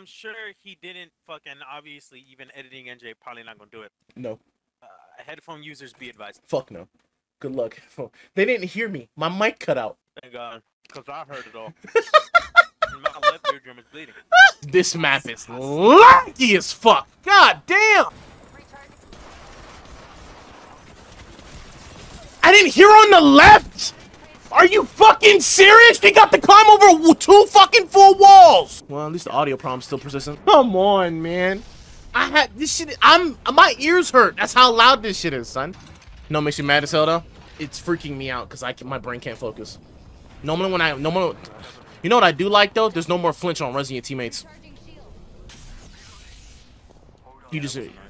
I'm sure he didn't fucking, obviously, even editing NJ, probably not gonna do it. No. Headphone users, be advised. Fuck no. Good luck. They didn't hear me. My mic cut out. Thank God, because I heard it all. My left eardrum is bleeding. This map is lucky as fuck. God damn! I didn't hear on the left! Are you fucking serious? They got to climb over two fucking full walls! Well, at least the audio problem's still persistent. Come on, man. I had this shit. My ears hurt. That's how loud this shit is, son. You know what makes you mad as hell though? It's freaking me out because my brain can't focus. No more. You know what I do like though? There's no more flinch on Resident teammates.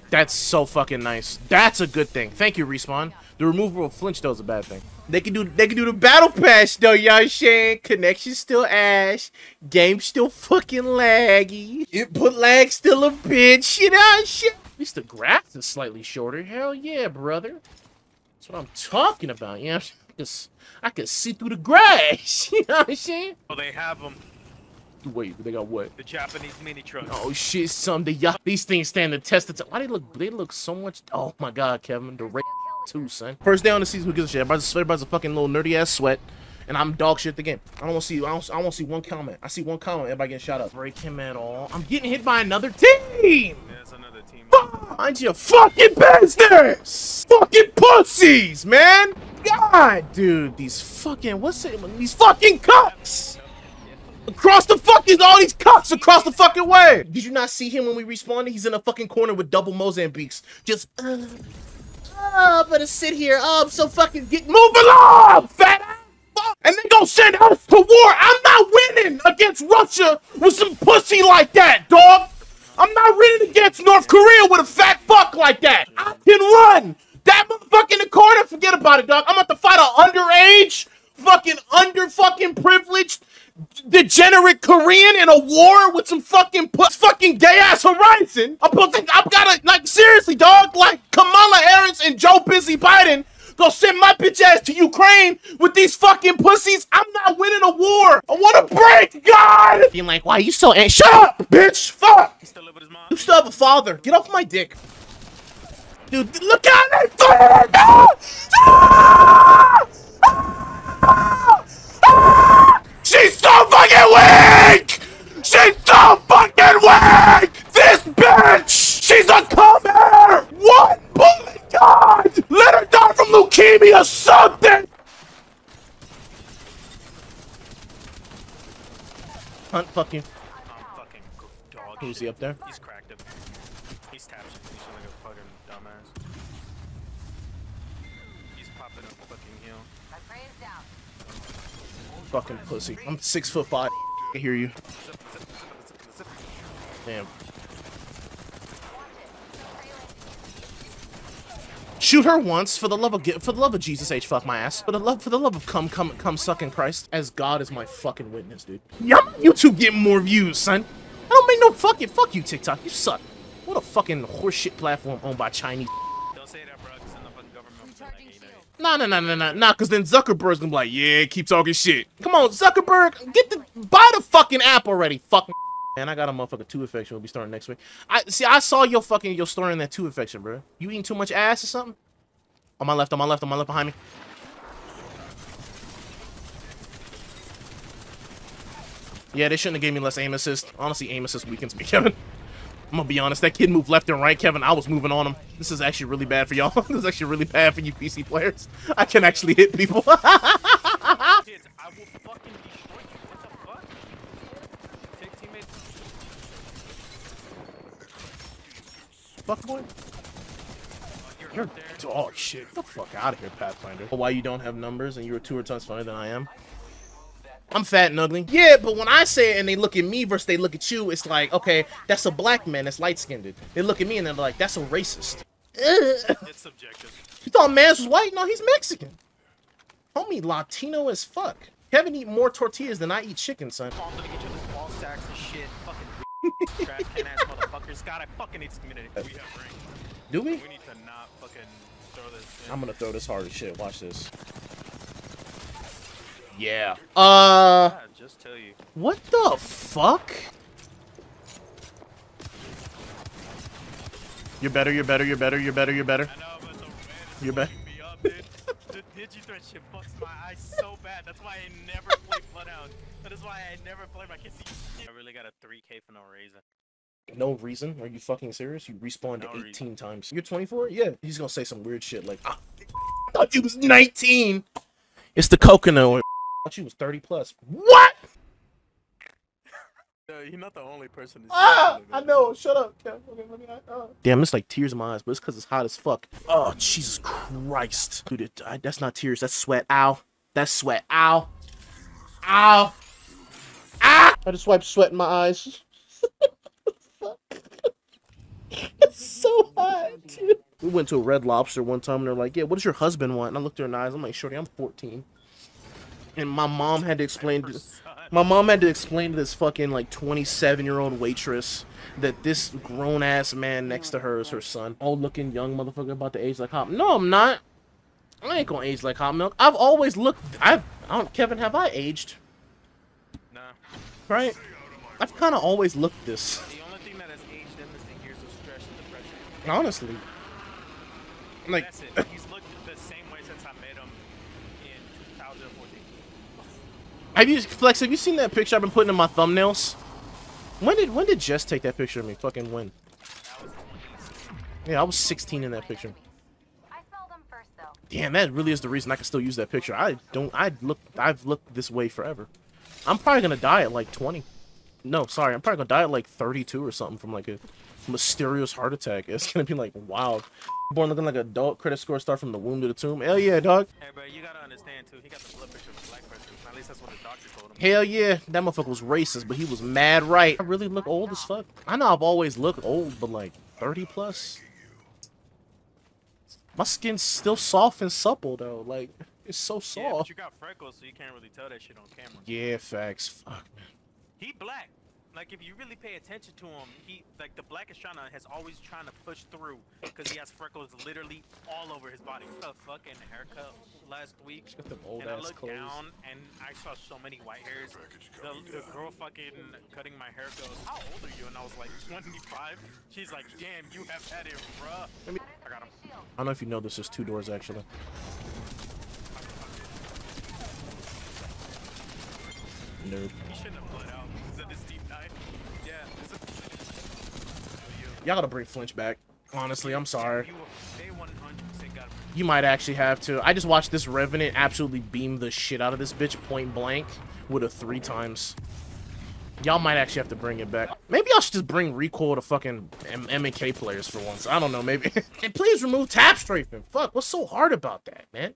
That's so fucking nice. That's a good thing. Thank you, Respawn. The removal of flinch though is a bad thing. They can do the battle pass though, y'all saying. Connection still ash. Game still fucking laggy. Input lag still a bitch, you know shit. At least the graph is slightly shorter. Hell yeah, brother. That's what I'm talking about, you know. I could see through the grass, you know what I'm saying? Oh, they have them. Wait, they got what? The Japanese mini trucks. Oh shit, these things stand the test of time. Why they look so much? Oh my God, Kevin, the race too, son. First day on the season, who gives a shit? Everybody's a fucking little nerdy ass sweat, and I'm dog shit the game. I don't see one comment. I see one comment, everybody getting shot up. Break him at all. I'm getting hit by another team. There's another team. Mind your fucking business, fucking pussies, man. God, dude, these fucking these fucking cucks. Across the fucking, all these cops across the fucking way! Did you not see him when we respawned? He's in a fucking corner with double Mozambiques. Just, I'm gonna sit here. I'm so fucking move along, fat ass! Fuck. And they gonna send us to war! I'm not winning against Russia with some pussy like that, dog! I'm not winning against North Korea with a fat fuck like that! I can run! That motherfucker in the corner, forget about it, dog. I'm about to fight an underage, fucking under-fucking-privileged, degenerate Korean in a war with some fucking gay ass Horizon. I've gotta, like, seriously, dog. Like Kamala Harris and Joe Busy Biden gonna send my bitch ass to Ukraine with these fucking pussies. I'm not winning a war. I want a break, God. Being like, why are you so angry? Shut up, bitch. Fuck. You still have a father. Get off my dick, dude. Look out! She's so fucking weak! She's so fucking weak! This bitch! She's a comer! What? Oh my God! Let her die from leukemia or something! Hunt, fuck you. I'm fucking dog shit. Who's he up there? He's cracked up. He's tapped. He's like a fucking dumbass. He's popping a fucking heel. My brain's down. Fucking pussy. I'm 6'5". I hear you. Damn. Shoot her once for the love of Jesus H. Fuck my ass. For the love of come sucking Christ. As God is my fucking witness, dude. Yeah, YouTube getting more views, son. I don't make no fucking fuck you TikTok. You suck. What a fucking horseshit platform owned by Chinese. Don't say that, bro. Nah, cause then Zuckerberg's gonna be like, yeah, keep talking shit. Come on, Zuckerberg, buy the fucking app already, fucking. Man, I got a motherfucking tooth infection. We'll be starting next week. I saw your fucking story in that tooth infection, bro. You eating too much ass or something? On my left, behind me. Yeah, they shouldn't have gave me less aim assist. Honestly, aim assist weakens me, Kevin. I'm gonna be honest, that kid moved left and right, Kevin. I was moving on him. This is actually really bad for y'all. This is actually really bad for you PC players. I can actually hit people. Kids, I will fucking destroy you. What the fuck? Take teammates. Fuck boy. You're dog shit. Get the fuck out of here, Pathfinder. Why you don't have numbers and you're 2 or 2 times funnier than I am? I'm fat and ugly. Yeah, but when I say it and they look at me versus they look at you, it's like, okay, that's a black man that's light-skinned. They look at me and they're like, that's a racist. It's subjective. You thought Mans was white? No, he's Mexican. Homie, Latino as fuck. Kevin eat more tortillas than I eat chicken, son. I'm gonna get you with ball sacks and shit. Fucking trash can ass motherfuckers. God, I fucking hate this community. We have rings. Do we? We need to not fucking throw this in. I'm gonna throw this hard as shit. Watch this. Yeah. Just tell you. What the fuck? You're better. I know, but the man is fucking me up, dude. The DigiThreat shit bucks my eyes so bad. That's why I never played Bloodhound. That is why I never played my kids. I really got a 3K for no reason. No reason? Are you fucking serious? You respawned no 18 reason. Times. You're 24? Yeah. He's gonna say some weird shit like, I thought you was 19. It's the coconut one. I thought you was 30 plus. What? You're not the only person. I know. Shut up. Yeah, okay. Damn, it's like tears in my eyes, but it's because it's hot as fuck. Oh, Jesus Christ. Dude, that's not tears. That's sweat. Ow. That's sweat. Ow. Ow. Ah! I just wiped sweat in my eyes. It's so hot, dude. We went to a Red Lobster one time, and they're like, yeah, what does your husband want? And I looked her in the eyes. I'm like, shorty, I'm 14. And my mom had to explain to this. My mom had to explain to this fucking like 27-year-old waitress that this grown-ass man next to her is her son. Old looking young motherfucker about to age like hot. No, I'm not. I ain't gonna age like hot milk. I've always looked. Kevin, have I aged? Nah. Right. I've kind of always looked this. The only thing that has aged him is the years of stress and depression. Honestly. Like. That's it. He's looked the same way since I met him in 2014. Flex, have you seen that picture I've been putting in my thumbnails? When did Jess take that picture of me? Fucking when? Yeah, I was 16 in that picture. Damn, that really is the reason I can still use that picture. I've looked this way forever. I'm probably gonna die at like 20. No, sorry, I'm probably gonna die at like 32 or something from like a mysterious heart attack. It's gonna be like wild. Born looking like an adult, credit score start from the womb to the tomb. Hell yeah, dog. Hey, bro, you gotta understand too. He got the blood pressure of a black person. At least that's what the doctor told him. Hell yeah, that motherfucker was racist, but he was mad right. I really look old as fuck. I know I've always looked old, but like 30 plus. My skin's still soft and supple though. Like it's so soft. Yeah, but you got freckles, so you can't really tell that shit on camera. Yeah, facts. Fuck, man. He black. Like, if you really pay attention to him, he, like, the black Ashana has always trying to push through because he has freckles literally all over his body. A fucking haircut last week, and I looked down, and I saw so many white hairs. The girl fucking cutting my hair goes, how old are you? And I was like, 25. She's like, damn, you have had it, bruh. I got him. I don't know if you know this, there's two doors, actually. Nerd. He shouldn't have bled out. Y'all gotta bring Flinch back. Honestly, I'm sorry. You might actually have to. I just watched this Revenant absolutely beam the shit out of this bitch point blank with a 3 times. Y'all might actually have to bring it back. Maybe y'all should just bring recoil to fucking M&K players for once. I don't know, maybe. And please remove tap strafing. Fuck, what's so hard about that, man?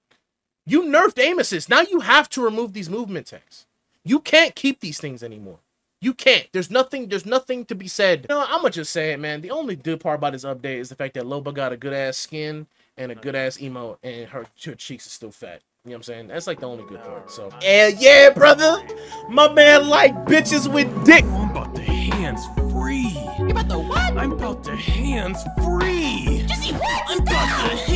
You nerfed aim assist. Now you have to remove these movement techs. You can't keep these things anymore. You can't. There's nothing to be said. No, I'ma just say it, man. The only good part about this update is the fact that Loba got a good-ass skin and a good-ass emote, and her cheeks are still fat. You know what I'm saying? That's like the only good part, so. Hell yeah, brother! My man like bitches with dick! I'm about to hands free. You about to what? I'm about to hands free. Just see what? I'm about to hands free.